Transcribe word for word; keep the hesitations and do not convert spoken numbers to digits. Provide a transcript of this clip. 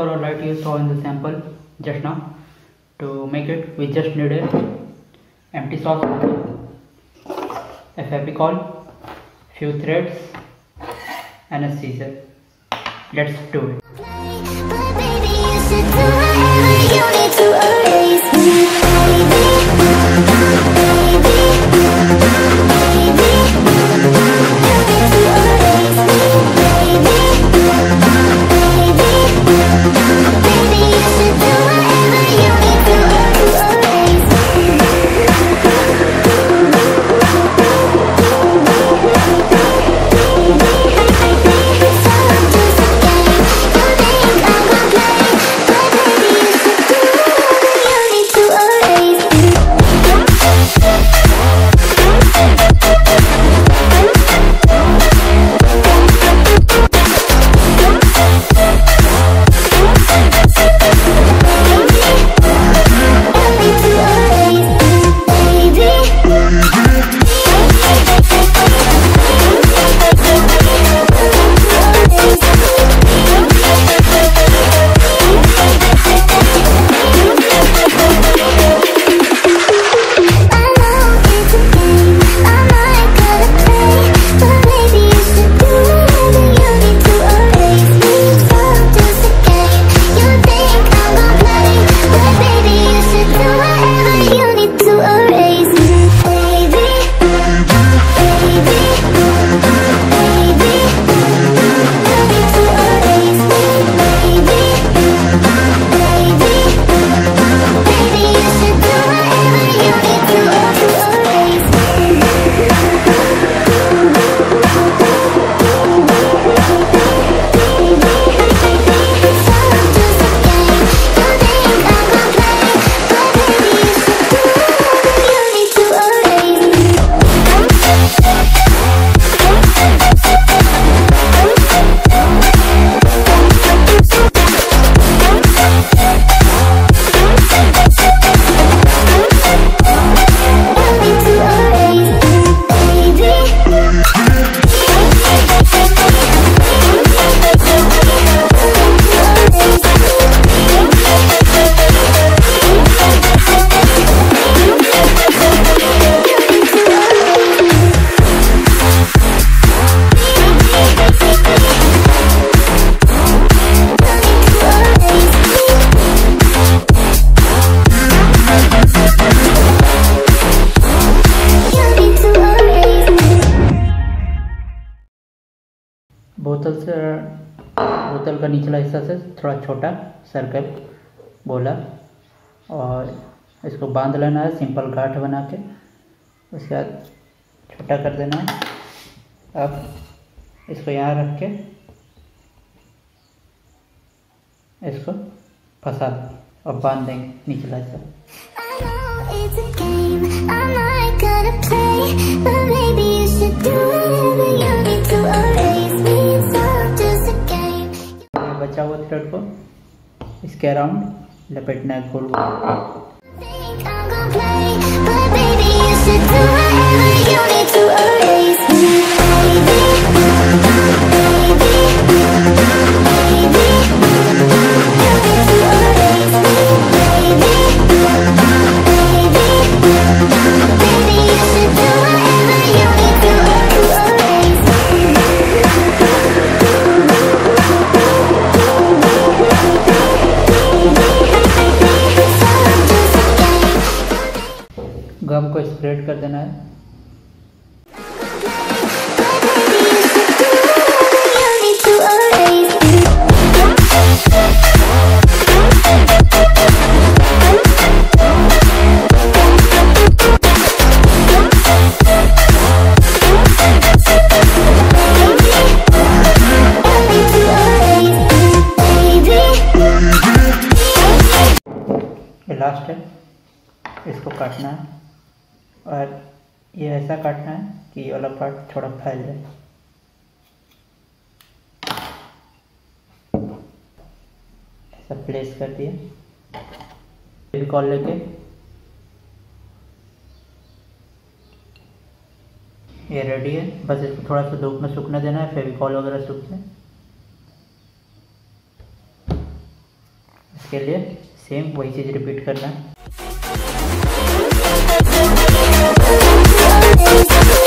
color or light you saw in the sample just now. To make it, we just need a empty sauce, a Fevicol, few threads, and a scissor. Let's do it. बोतल से बोतल का निचला हिस्सा से थोड़ा छोटा circle बोला और इसको बांध लेना है, सिंपल गांठ बना के उसके बाद छोटा कर देना है। अब इसको यहाँ रख के इसको फंसा और बांध देंगे निचला हिस्सा। बचा हुआ थ्रेड को इसके अराउंड लपेटना है गोल गम को स्प्रेड कर देना है। लास्ट है, इसको काटना है और ये ऐसा काटना है कि ये वाला पार्ट थोड़ा फैल जाए। ऐसा प्लेस कर दिया, फेविकॉल लेके ये रेडी है। बस इसको थोड़ा सा धूप में सूखने देना है, फेविकॉल वगैरह सूख जाए। इसके लिए सेम वही चीज़ रिपीट करना है।